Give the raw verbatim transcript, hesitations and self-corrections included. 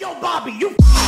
Yo, Bobby, you.